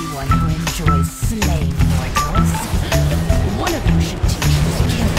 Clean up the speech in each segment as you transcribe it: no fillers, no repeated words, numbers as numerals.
anyone who enjoys slaying mortals. One of you should teach his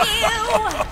you.